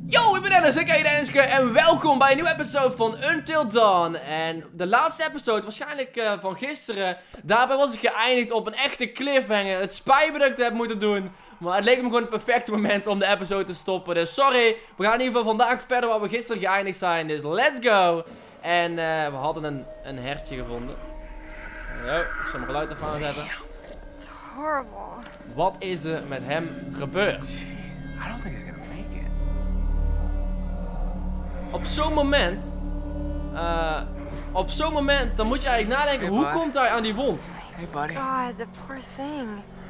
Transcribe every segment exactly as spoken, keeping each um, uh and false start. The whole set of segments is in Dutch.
Yo, ik ben Dennis, ik ben Denniske en welkom bij een nieuwe episode van Until Dawn. En de laatste episode, waarschijnlijk uh, van gisteren, daarbij was ik geëindigd op een echte cliffhanger. Het spijt me dat ik dat heb moeten doen, maar het leek me gewoon het perfecte moment om de episode te stoppen. Dus sorry, we gaan in ieder geval vandaag verder waar we gisteren geëindigd zijn, dus let's go. En uh, we hadden een, een hertje gevonden. Yo, ik zal mijn geluid even aanzetten. It's horrible. Wat is er met hem gebeurd? I don't think he's gonna make it. Op zo'n moment, uh, op zo'n moment, dan moet je eigenlijk nadenken, hey, hoe bud. Komt hij aan die wond? Hey buddy. God, the poor thing.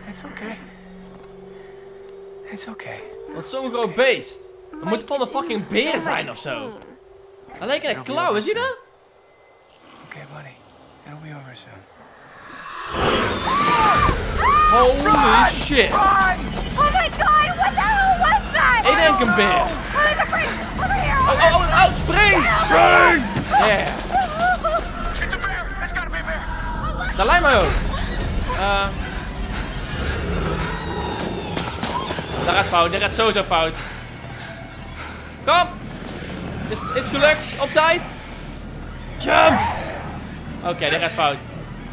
It's okay. It's okay. Want zo'n groot okay. beest. Dat moet van een fucking beer zijn of zo. Hij lijkt een klauw, is hij dat? Okay buddy, it'll be over soon. Holy run, shit! Run. Oh my god, what the hell was that? Ik denk een beer. Oh, oh, oh, oh, spring! Spring! Yeah. It's a bear. It's gotta be a bear. Oh, dat lijkt mij ook. Uh, dat gaat fout, dat gaat sowieso fout. Kom! Is, is het gelukt? Op tijd? Jump! Oké, okay, dat gaat fout.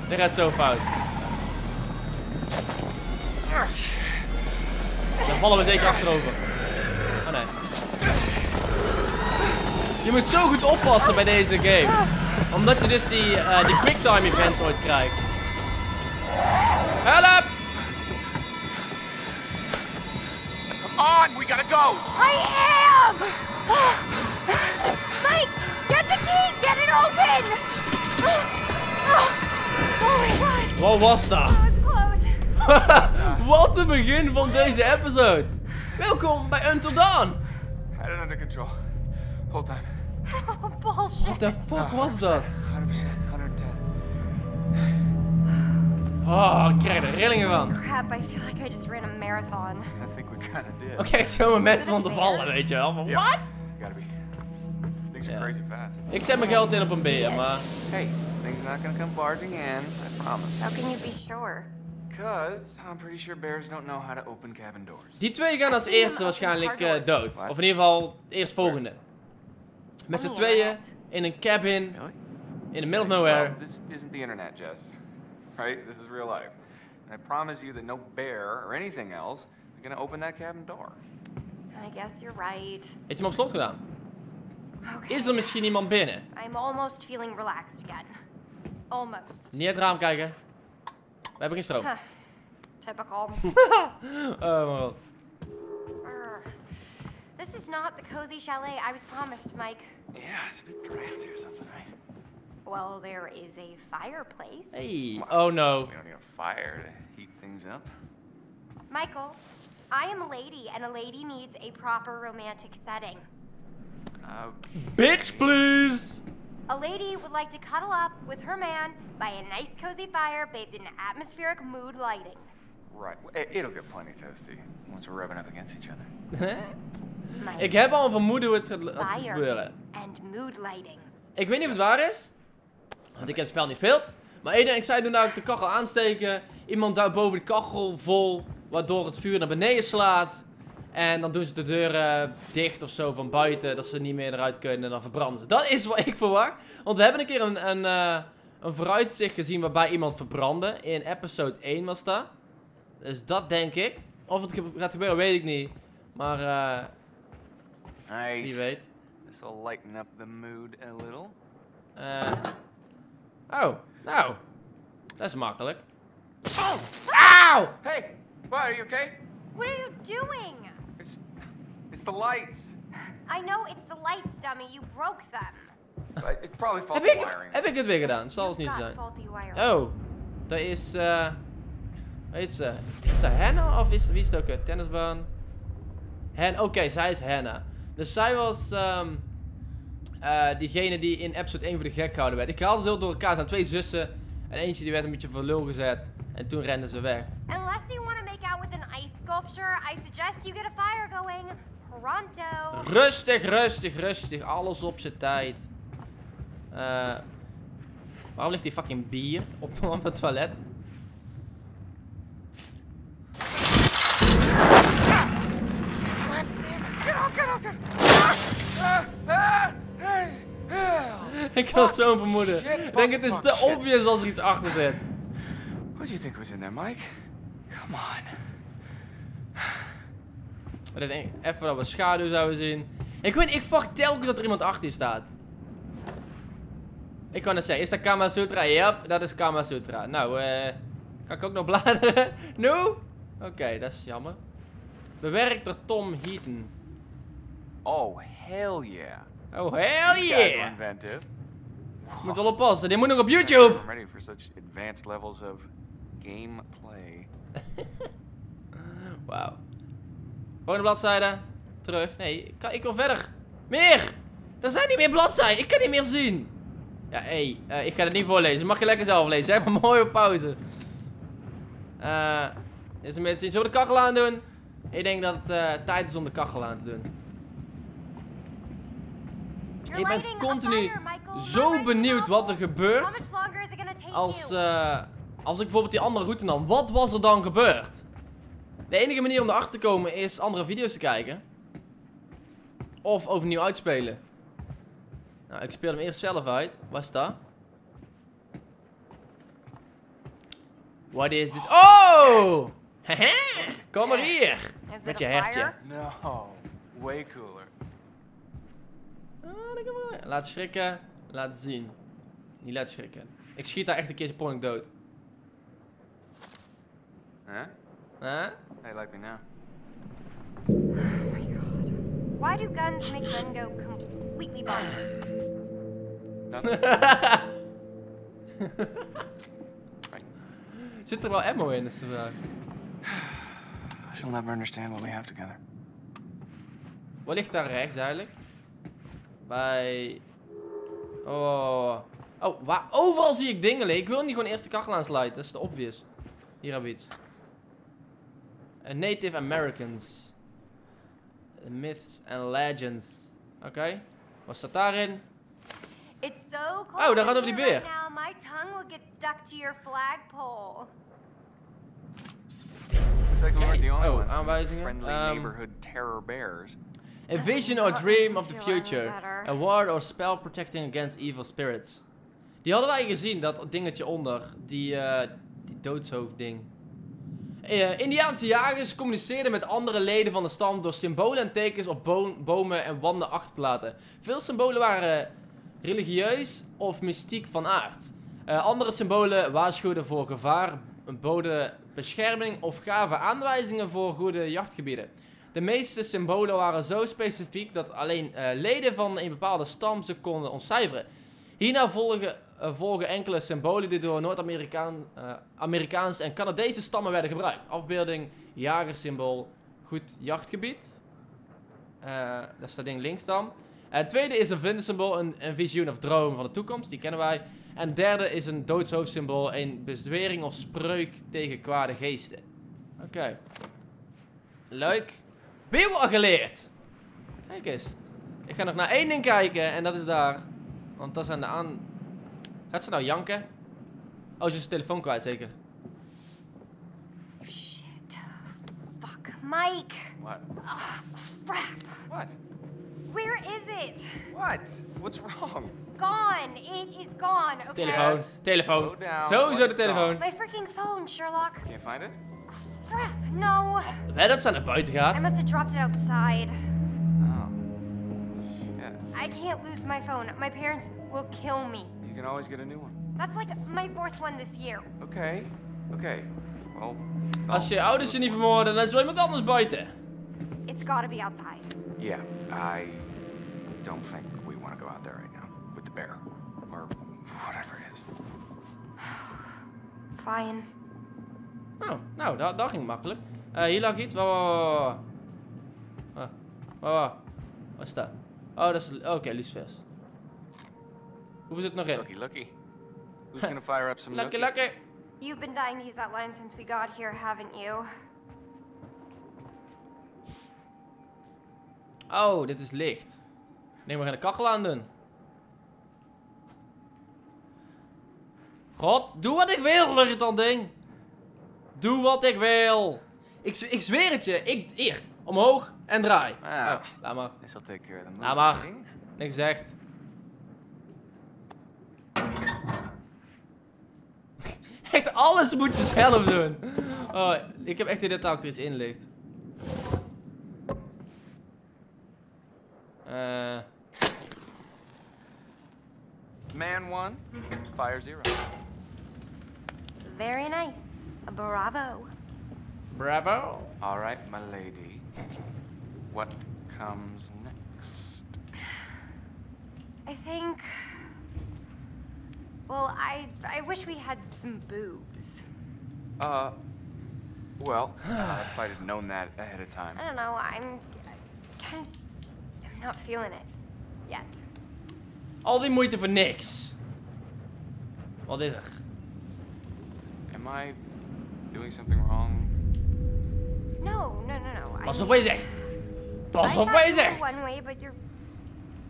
Dat gaat zo fout. Dan vallen we zeker achterover. Oh nee. Je moet zo goed oppassen bij deze game. Omdat je dus die, uh, die quicktime events ooit krijgt. Help! Come on, we gotta go! I am! Mike, get the key, get it open! Oh my god! Wat was dat? Wat een begin van deze episode! Welkom bij Until Dawn! I don't under control. Whole time. Oh, bullshit. What the fuck was dat? one hundred percent, one hundred ten. Oh, ik krijg er rillingen van. Crap, I feel like I just ran a marathon. I think we kind of did. Oké, zo'n moment om te vallen, weet je wel. Yeah. What? Gotta be. Things are yeah. crazy fast. Ik zet mijn geld in op een beer, maar... Hey, things not gonna come barging in, I promise. How can you be sure? Because I'm pretty sure bears don't know how to open cabin doors. Die twee gaan als eerste waarschijnlijk uh, dood. What? Of in ieder geval eerstvolgende. Met z'n tweeën in een cabin in the middle of nowhere. Well, this isn't the internet, Jess. Right? This is real life. And I promise you that no bear or anything else is going to open that cabin door. I guess you're right. Heeft hij hem op slot gedaan? Okay. Is er misschien iemand binnen? I'm almost feeling relaxed again. Almost. Niet het raam kijken. We hebben geen stroom. Huh. Typical. Oh my god. This is not the cozy chalet I was promised, Mike. Yeah, it's a bit drafty or something, right? Well, there is a fireplace. Hey, oh no. We don't need a fire to heat things up. Michael, I am a lady, and a lady needs a proper romantic setting. Okay. Bitch, please! A lady would like to cuddle up with her man by a nice cozy fire bathed in atmospheric mood lighting. Right, it'll get plenty toasty once we're rubbing up against each other. Ik heb al een vermoeden wat er gaat gebeuren. Ik weet niet of het waar is, want ik heb het spel niet gespeeld. Maar Eden en ik zeiden toen dat ik de kachel aansteken. Iemand duwt boven de kachel vol, waardoor het vuur naar beneden slaat. En dan doen ze de deuren dicht of zo van buiten, dat ze niet meer eruit kunnen en dan verbranden ze. Dat is wat ik verwacht, want we hebben een keer een, een, uh, een vooruitzicht gezien waarbij iemand verbrandde. In episode one was dat. Dus dat denk ik. Of het gaat gebeuren, weet ik niet. Maar... Uh, nice. Wie weet. This will lighten up the mood a little. Uh. Oh, nou. Dat is makkelijk. Oh! Ow! Hey, what, are you okay? What are you doing? It's, it's the lights. I know it's the lights, dummy. You broke them. But it probably faulty heb wiring. Ik, heb ik het weer gedaan? Zal het niet zijn. Oh, dat is eh. Uh, Weet ze, is dat Hannah of is, wie is dat ook? Tennisbaan? Oké, okay, zij is Hannah. Dus zij was um, uh, diegene die in episode one voor de gek gehouden werd. Ik haalde ze heel door elkaar, ze zijn twee zussen. En eentje die werd een beetje voor lul gezet. En toen renden ze weg. Unless you want to make out with an ice sculpture, I suggest you get a fire going. Pronto. Rustig, rustig, rustig. Alles op zijn tijd. Uh, waarom ligt die fucking bier op, op het toilet? Get off, get off, Ik had zo'n vermoeden. Ik denk het is te obvious als er iets achter zit. What do you think was in there, Mike? Come on. Even dat we schaduw zouden zien. Ik weet, ik verwacht telkens dat er iemand achter je staat. Ik kan het zeggen. Is dat Kama Sutra? Ja, yep, dat is Kama Sutra. Nou, eh... Uh, kan ik ook nog bladeren? No? Oké, okay, dat is jammer. Bewerkt door Tom Heaton. Oh, hell yeah. Oh, hell yeah! Wow. Moet wel oppassen, dit moet nog op YouTube! I'm ready for such advanced levels of gameplay. Wauw. Volgende bladzijde. Terug. Nee, ik, kan, ik wil verder. Meer! Er zijn niet meer bladzijden, ik kan niet meer zien. Ja, hé, hey, uh, ik ga het niet voorlezen. Mag je lekker zelf lezen, hè? Maar mooi op pauze. Uh, is er mensen iets? Zullen we de kachel aan doen? Ik denk dat het uh, tijd is om de kachel aan te doen. Ik ben continu zo benieuwd wat er gebeurt. Als, uh, als ik bijvoorbeeld die andere route nam, wat was er dan gebeurd? De enige manier om erachter te komen is andere video's te kijken. Of overnieuw uitspelen. Nou, ik speel hem eerst zelf uit. Waar is dat? Wat is dit? Oh! Kom maar hier! Met je hertje. No, way cooler. Laat schrikken, laat zien. Niet laat schrikken. Ik schiet daar echt een keertje pronk dood. Huh? Huh? Hey, like me now. Oh my god. Why do guns make men go completely bonkers? Zit er wel ammo in, is de vraag. She'll never understand what we have together. Wat ligt daar rechts eigenlijk? Bij... Oh... Oh, waar... Overal zie ik dingen liggen. Ik wil niet gewoon eerst de kachel aansluiten. Dat is te obvious. Hier hebben we iets. Uh, Native Americans. Myths and legends. Oké. Okay. Wat staat daarin? So oh, daar gaat over die beer. Okay. Oh, aanwijzingen. Um, A vision or dream of the future. A ward or spell protecting against evil spirits. Die hadden wij gezien, dat dingetje onder. Die, uh, die doodshoofdding. Uh, Indiaanse jagers communiceerden met andere leden van de stam door symbolen en tekens op boom, bomen en wanden achter te laten. Veel symbolen waren religieus of mystiek van aard. Uh, andere symbolen waarschuwden voor gevaar, boden bescherming of gaven aanwijzingen voor goede jachtgebieden. De meeste symbolen waren zo specifiek dat alleen uh, leden van een bepaalde stam ze konden ontcijferen. Hierna volgen, uh, volgen enkele symbolen die door Noord-Amerikaanse uh, en Canadese stammen werden gebruikt. Afbeelding, jagersymbool, goed jachtgebied. Uh, daar staat ding links dan. En het tweede is een vlindersymbool, een, een visioen of droom van de toekomst, die kennen wij. En het derde is een doodshoofdsymbool, een bezwering of spreuk tegen kwade geesten. Oké. Okay. Leuk. Weer wat geleerd! Kijk eens. Ik ga nog naar één ding kijken en dat is daar. Want dat zijn de aan... Gaat ze nou janken? Oh, ze is zijn telefoon kwijt zeker. Shit. Fuck, Mike. What? Oh, crap. What? Where is it? What? What's wrong? Gone. It is gone. Okay. Telefoon. Yes. Telefoon. Sowieso de telefoon. My freaking phone, Sherlock. Can you find it? Crap, no. Wij dat ze naar buiten gaat. I must have dropped it outside. Oh. Shit. I can't lose my phone. My parents will kill me. You can always get a new one. That's like my fourth one this year. Okay. Okay. Well. Als je ouders je niet vermoorden, dan is wel iemand anders buiten. It's gotta be outside. Yeah, I don't think we want to go out there right now with the bear or whatever it is. Fine. Oh, nou, dat, dat ging makkelijk. Uh, hier lag iets. Waar oh, oh, oh. oh, oh. Wat is dat? Oh, dat is... Oké, okay, lucifers. Hoeveel zit er nog in? Lucky, lucky. Who's gonna fire up some lucky, lucky? Lucky, you've been dying to use that line since we got here, haven't you? Oh, dit is licht. Nee, we gaan de kachel aan doen. God, doe wat ik wil, irritant ding. Doe wat ik wil. Ik, ik zweer het je. Ik, hier, omhoog en draai. Ah, oh, laat maar. Is dat de keer? Laat maar. Niks echt. Echt alles moet je zelf doen. Oh, ik heb echt dit taak er iets in ligt. Uh. Man one, fire zero. Very nice. Bravo. Bravo. All right, my lady. What comes next? I think. Well, I I wish we had some boobs. Uh, well, uh, if I had known that ahead of time. I don't know. I'm kind of just I'm not feeling it yet. Al die moeite voor niks. Wat is er? Am I doing something wrong? No, no, no, no. Pas op wat je zegt. Pas op wat je zegt. I thought you're one way, but you're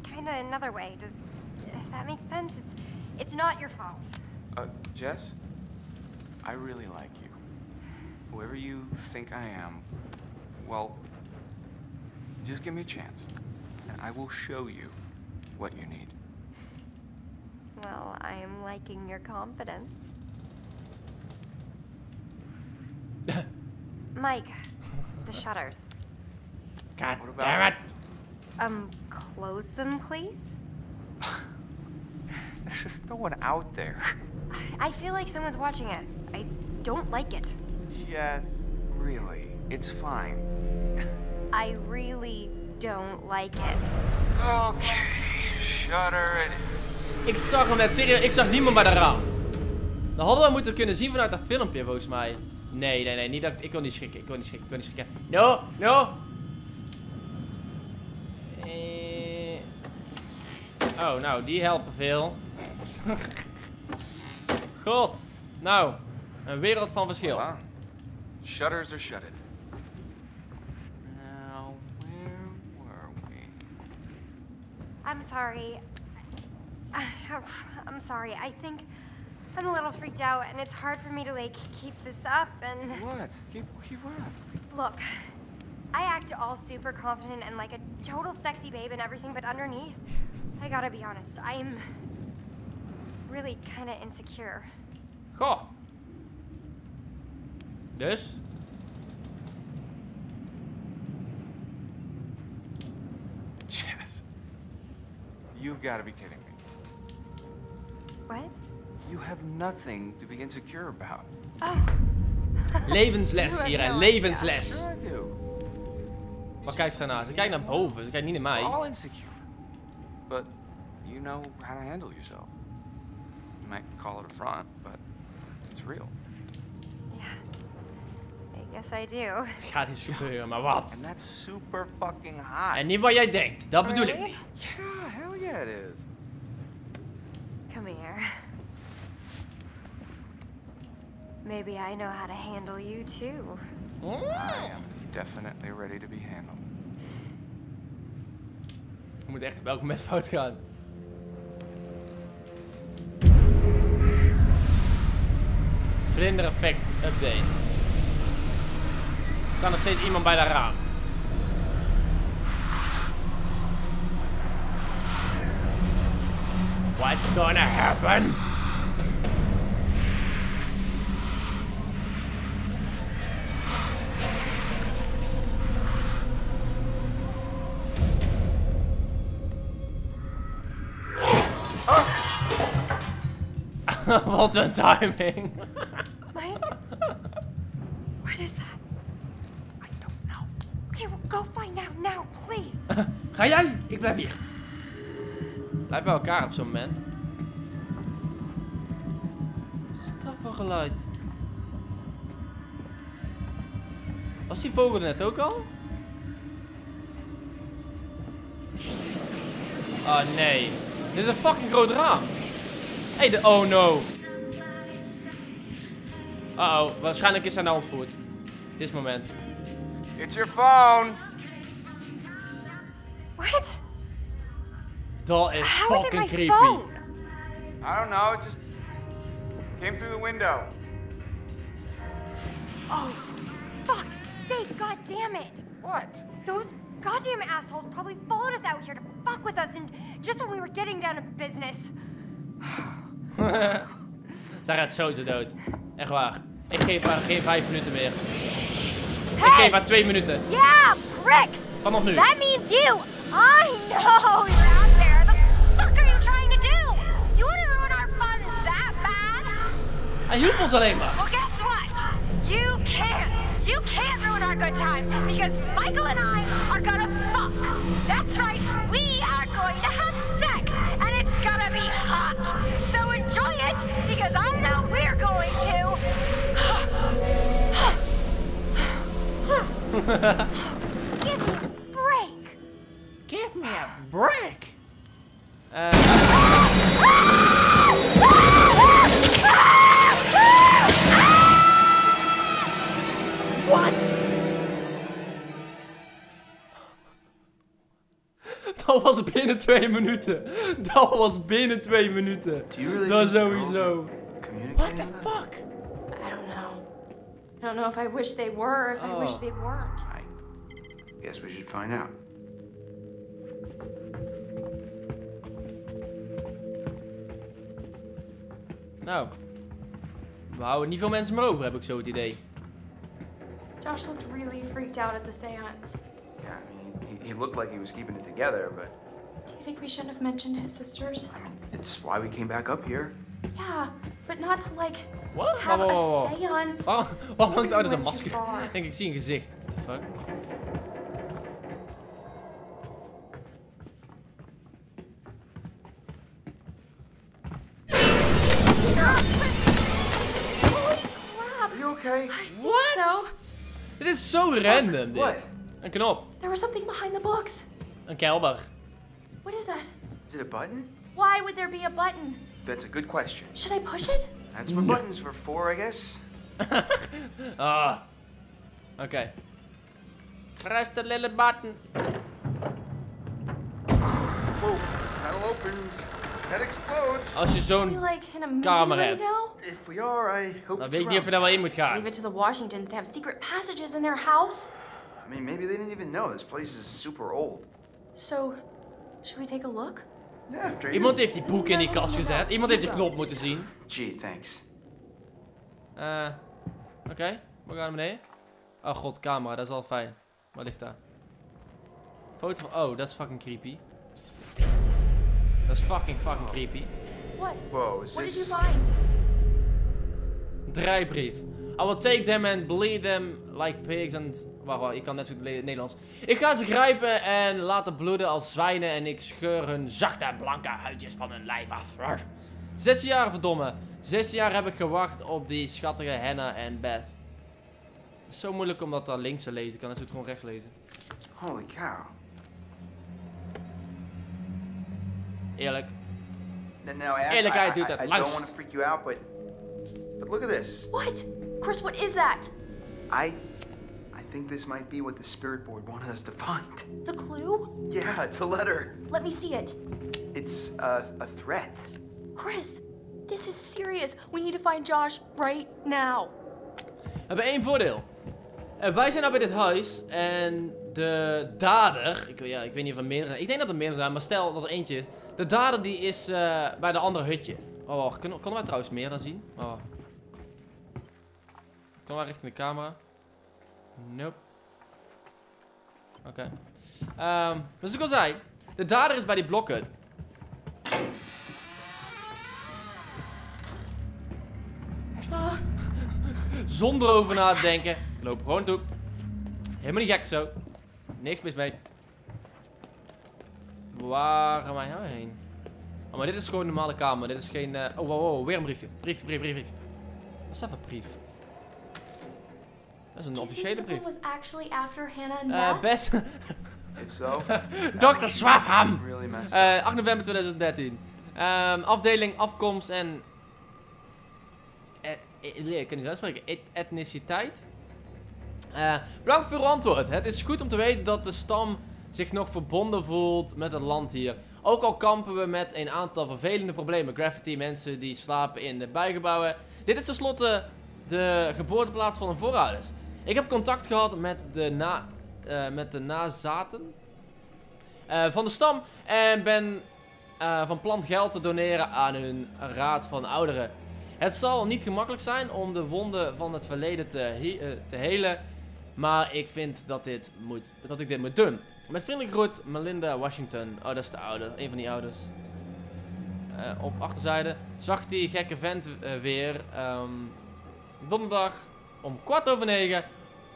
kind of another way. Does if that makes sense? It's It's not your fault. Uh, Jess, I really like you. Whoever you think I am, well, just give me a chance, and I will show you what you need. Well, I am liking your confidence. Mike, the shutters. God damn it! Um, close them, please? There's just no one out there. I feel like someone's watching us. I don't like it. Yes, really. It's fine. I really don't like it. Okay, shutter it is. Ik zag hem net, serieus. Ik zag niemand bij de raam. Dan hadden we moeten kunnen zien vanuit dat filmpje, volgens mij. Nee, nee, nee. Niet dat, ik wil niet schrikken. Ik wil niet schrikken. Ik wil niet schrikken. No, no. Oh, nou, die helpen veel. God. Nou, een wereld van verschil. Voilà. Shutters are shutted. Now, where were we? I'm sorry. I'm sorry. I think I'm a little freaked out and it's hard for me to like keep this up and What? Keep keep what up? Look. I act all super confident and like a total sexy babe and everything, but underneath, I gotta be honest, I'm really kind of insecure. Goh. Dus? Jess, you've got to be kidding me. What? You have nothing to be insecure about. Oh. Levensles hier, hè? Levensles. Sure I do. Waar kijkt ze naar? Ze kijkt naar boven, ze kijkt niet naar mij. All insecure. But you know how to handle yourself. You might call it a front, but it's real. Yeah. I guess I do. Gaat iets gebeuren, maar wat? And that's super fucking hot. En niet wat jij denkt, dat bedoel ik niet. Yeah, hell yeah it is. Come here. Maybe I know how to handle you too. Mm. I am definitely ready to be handled. Ik moet echt op elk moment fout gaan. Vlinder effect update. Er staat nog steeds iemand bij dat raam. What's gonna happen? What a timing. Mike? What is that? I don't know. Okay, well, go find out now, please. Ga jij? Ik blijf hier. Blijf bij elkaar op zo'n moment. Straf van geluid. Was die vogel net ook al? Oh nee. Dit is een fucking groot raam. Hey, de oh no. Uh oh, waarschijnlijk is hij nou ontvoerd. Dit moment. It's your phone. What? Dat is How fucking is creepy. Phone? I don't know, it just came through the window. Oh, fuck sake, god damn it. What? Those goddamn assholes probably followed us out here to fuck with us, and just when we were getting down to business. Zij gaat zo te dood. Echt waar. Ik geef haar geen vijf minuten meer. Hey! Ik geef haar twee minuten. Yeah, pricks! Vanaf nu. That means you. I know you're out there. The fuck are you trying to do? You want to ruin our fun that bad? Hij hoepelt alleen maar. Well, guess what? You can't. You can't ruin our good time because Michael and I are gonna fuck. That's right. We are going to have sex and it's gonna be hot. So enjoy it because I know we're going to. Give me a break. Give me a break. Uh, what? Dat was binnen twee minuten. Dat was binnen twee minuten. Dat sowieso. What the fuck? I don't know. I don't know if I wish they were, if oh. I wish they weren't. I guess we should find out. Nou, we houden niet veel mensen meer over, heb ik zo het idee. Josh looked really freaked out at the seance. Yeah, I mean, he, he looked like he was keeping it together, but... Do you think we shouldn't have mentioned his sisters? I mean, it's why we came back up here. Yeah, but not to, like... What? Have oh, oh, oh. a seance. Oh, wat hangt uit als een masker? Ik denk, ik zie een gezicht. What the fuck? Holy crap! Are you okay? What? So. Dit is zo so random. What? Dit. Een knop. There was something behind the books. Een kelder. What is that? Is it a button? Why would there be a button? That's a good question. Should I push it? That's what no. buttons were for, I guess. Ah. uh, okay. Press the little button. Whoa, panel opens. Head explodes. Als je zo'n like kamer hebt. If we are, I hope dan weet ik niet of je daar wel in moet gaan. Leave it to the Washingtons to have secret passages in their house. I mean, maybe they didn't even know this place is super old. So, should we take a look? Yeah, iemand heeft die boeken in die kast gezet. Iemand heeft de knop moeten zien. Gee, thanks. Eh, uh, oké. Okay. We gaan naar beneden. Oh god, camera, dat is altijd fijn. Wat ligt daar? Foto van... Oh, dat is fucking creepy. Dat is fucking fucking creepy. What? Wow, is this... Een draaibrief. I will take them and bleed them like pigs and... Wacht, wacht, ik kan net zo Nederlands. Ik ga ze grijpen en laten bloeden als zwijnen en ik scheur hun zachte en blanke huidjes van hun lijf af. Zes jaar, verdomme. Zes jaar heb ik gewacht op die schattige Hannah en Beth. Het is zo moeilijk om dat daar links te lezen. Ik kan het zo gewoon rechts lezen. Holy cow. Eerlijk. Eerlijkheid doet het langs. I don't want to freak you out, but... But look at this. What? Chris, what is that? I... I think this might be what the spirit board wanted us to find. The clue? Yeah, it's a letter. Let me see it. It's a, a threat. Chris, this is serious. We need to find Josh right now. We hebben één voordeel. Uh, wij zijn nou bij dit huis en de dader... Ik, ja, ik weet niet of er meerdere zijn. Ik denk dat er meerdere zijn, maar stel dat er eentje is. De dader die is uh, bij de andere hutje. Oh, kunnen, kunnen wij trouwens meer dan zien? Oh. Kan maar richting de camera. Nope. Oké. Okay. Um, dus ik al zei, de dader is bij die blokken. Ah. Zonder over na te denken. Ik loop gewoon toe. Helemaal niet gek zo. Niks mis mee. Waar gaan wij nou heen? Oh, maar dit is gewoon een normale kamer. Dit is geen... Uh... Oh, wow, wow, weer een briefje. Brief, brief, brief, brief. Wat is dat voor brief? Dat is een officiële brief. Uh, best. dokter Swafham! Uh, acht november tweeduizend dertien. Um, afdeling, afkomst en... Uh, ik kan niet uitspreken. Et etniciteit. Uh, bedankt voor uw antwoord. Het is goed om te weten dat de stam zich nog verbonden voelt met het land hier. Ook al kampen we met een aantal vervelende problemen. Graffiti, mensen die slapen in de bijgebouwen. Dit is tenslotte de geboorteplaats van hun voorouders. Ik heb contact gehad met de na uh, met de nazaten uh, van de stam. En ben uh, van plan geld te doneren aan hun raad van ouderen. Het zal niet gemakkelijk zijn om de wonden van het verleden te, he uh, te helen. Maar ik vind dat, dit moet, dat ik dit moet doen. Met vriendelijke groet, Melinda Washington. Oh, dat is de ouder. Een van die ouders. Uh, op achterzijde. Zag die gekke vent uh, weer. Um, donderdag om kwart over negen.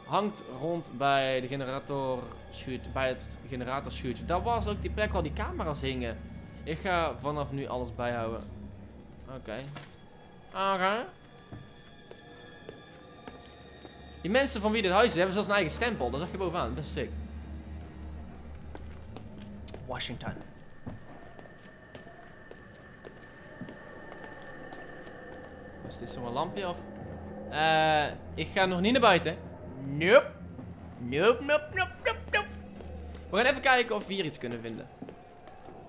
Hangt rond bij de generator shoot, bij het generatorschuurtje. Dat was ook die plek waar die camera's hingen. Ik ga vanaf nu alles bijhouden. Oké. Okay. Oké. Okay. Die mensen van wie dit huis is, hebben zelfs een eigen stempel. Dat zag je bovenaan. Best sick. Washington. Is dit zo'n lampje of? Uh, ik ga nog niet naar buiten. Nope. Nope, nope, nope, nope, nope. We gaan even kijken of we hier iets kunnen vinden.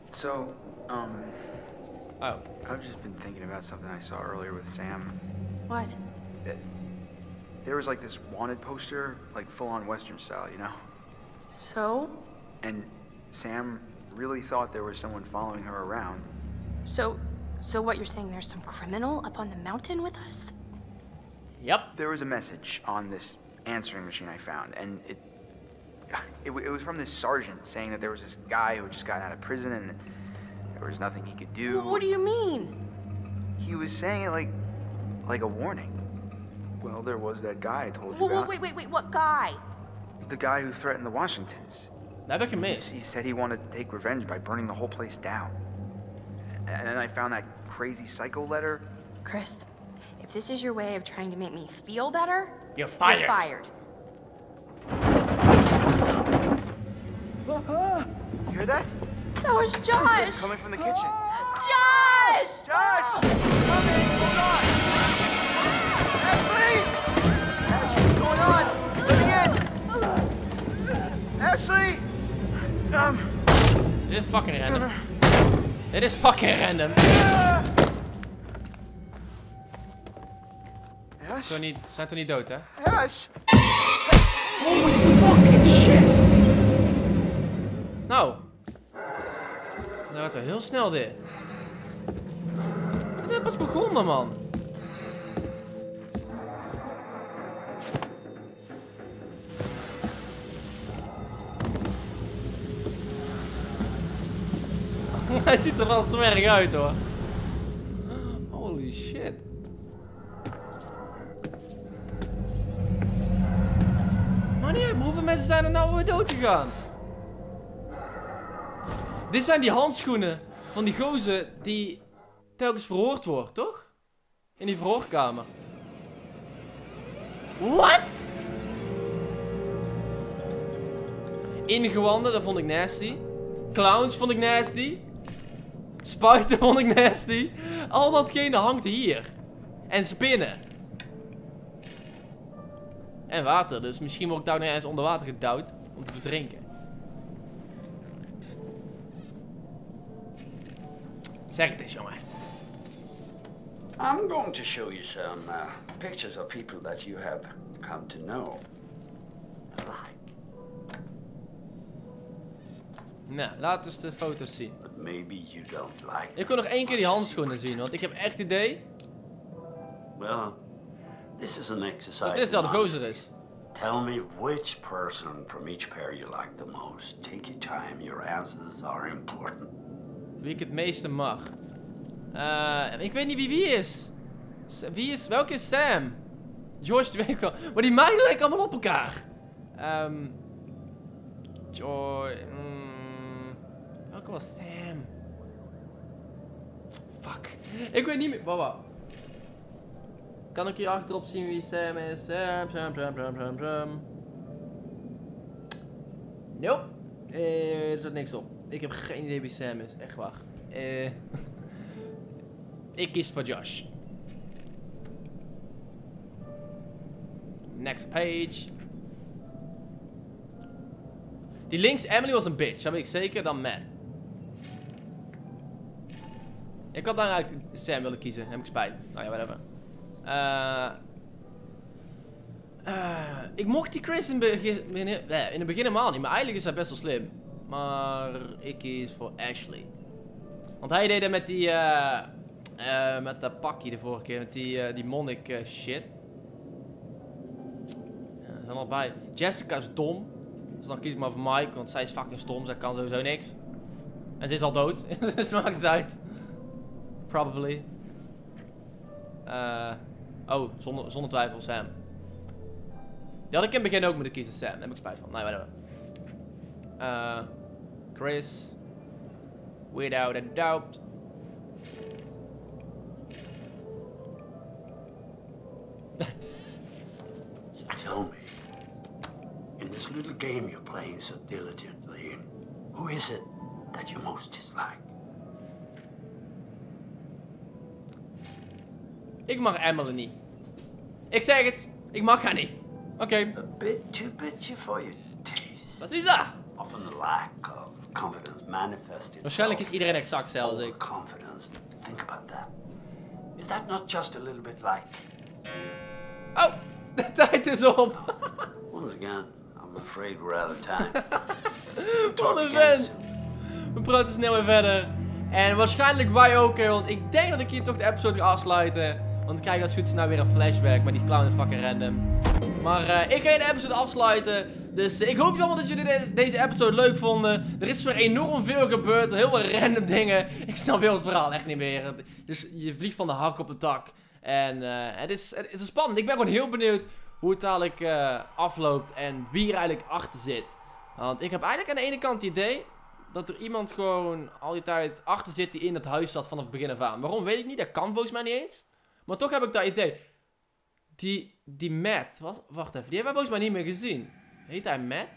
So, um... Oh. I've just been thinking about something I saw earlier with Sam. What? It, there was like this wanted poster, like full-on Western style, you know? So? And Sam really thought there was someone following her around. So, so what you're saying, there's some criminal up on the mountain with us? Yep. There was a message on this answering machine I found, and it, it, it was from this sergeant saying that there was this guy who had just gotten out of prison and there was nothing he could do. Well, what do you mean? He was saying it like, like a warning. Well, there was that guy I told you well, about. Wait, wait, wait, what guy? The guy who threatened the Washingtons. That I can miss. He said he wanted to take revenge by burning the whole place down. And then I found that crazy psycho letter. Chris, if this is your way of trying to make me feel better, you're fired. You're fired. You hear that? That was Josh. It's coming from the kitchen. Josh! Josh! Oh. Coming! Hold on! Ashley! Ashley, what's going on? Let me in! Ashley! Um... It is fucking random. Gonna... It is fucking random. Ash? Zijn toch niet dood, hè? Ash! Holy fucking shit! Nou... Dat gaat wel heel snel dit. Dit is pas begonnen, man. Hij ziet er wel smerrig uit, hoor. Holy shit. Maar nee, maar hoeveel mensen zijn er nou weer dood gegaan? Dit zijn die handschoenen van die gozer die telkens verhoord wordt, toch? In die verhoorkamer. What? Ingewanden, dat vond ik nasty. Clowns vond ik nasty. Spuiten vond ik nasty. Al datgene hangt hier. En spinnen. En water, dus misschien word ik daar nog eens onder water gedouwd om te verdrinken. Zeg het eens, jongen. I'm going to show you some uh, pictures of people that you have come to know. Like. Nou, laat eens de foto's zien. But maybe you don't like. Ik wil nog één keer die handschoenen zien, want ik heb echt idee. Well, this is an exercise. Dit is dat de gozer is. Tell me which person from each pair you like the most. Take your time. Your answers are important. Wie ik het meeste mag. Uh, ik weet niet wie wie is. Wie is... Welke is Sam? George, die weet ik wel. Maar die meiden lijken allemaal op elkaar. Um, Joy... Mm, welke was Sam? Fuck. Ik weet niet meer... Wow, wow. Kan ik hier achterop zien wie Sam is? Sam, Sam, Sam, Sam, Sam, Sam. Nope. Eh, er zit niks op. Ik heb geen idee wie Sam is, echt waar. Uh, ik kies voor Josh. Next page. Die links, Emily was een bitch, dat weet ik zeker, dan Matt. Ik had dan eigenlijk Sam willen kiezen, heb ik spijt. Nou ja, whatever. Uh, Uh, ik mocht die Chris in, begin, in, in het begin helemaal niet, maar eigenlijk is hij best wel slim. Maar ik kies voor Ashley. Want hij deed het met die, uh, uh, met dat pakje de vorige keer, met die, uh, die monnik uh, shit. Ja, er zijn al bij. Jessica is dom. Dus dan kies ik maar voor Mike, want zij is fucking stom, zij kan sowieso niks. En ze is al dood, dus maakt het uit. Probably. Uh, oh, zonder, zonder twijfel Sam. Die had ik in het begin ook moeten kiezen, Sam. Daar heb ik spijt van. Nee, whatever. Uh, Chris. Without a doubt. So tell me, in this little game you're playing so diligently, who is it that you most dislike? Ik mag Emily niet. Ik zeg het, ik mag haar niet. Oké. Okay. A bit too bitchy for your taste. Wat is dat? Often the lack of confidence manifested. Waarschijnlijk is iedereen exact hetzelfde. Confidence. Think about that. Is that not just a little bit like? Oh, de tijd is op. Once again, I'm afraid we're out of time. Wat een vent. We praten snel weer verder. En waarschijnlijk wij ook, want ik denk dat ik hier toch de episode ga afsluiten. Want kijk, als het goed is nou weer een flashback, maar die clown is fucking random. Maar uh, ik ga de episode afsluiten. Dus uh, ik hoop allemaal dat jullie de deze episode leuk vonden. Er is weer enorm veel gebeurd. Heel veel random dingen. Ik snap heel het verhaal echt niet meer. Dus je vliegt van de hak op het dak. En uh, het, is, het is spannend. Ik ben gewoon heel benieuwd hoe het dadelijk uh, afloopt. En wie er eigenlijk achter zit. Want ik heb eigenlijk aan de ene kant het idee dat er iemand gewoon al die tijd achter zit die in het huis zat vanaf het begin af aan. Waarom weet ik niet. Dat kan volgens mij niet eens. Maar toch heb ik dat idee. Die, die Matt, was, wacht even, die hebben we volgens mij niet meer gezien. Heet hij Matt?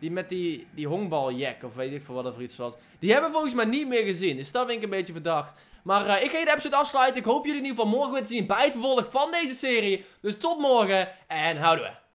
Die met die, die honkbaljek, of weet ik veel wat er voor iets was. Die hebben we volgens mij niet meer gezien, dus dat vind ik een beetje verdacht. Maar uh, ik ga de episode afsluiten, ik hoop jullie in ieder geval morgen weer te zien bij het vervolg van deze serie. Dus tot morgen, en houden we.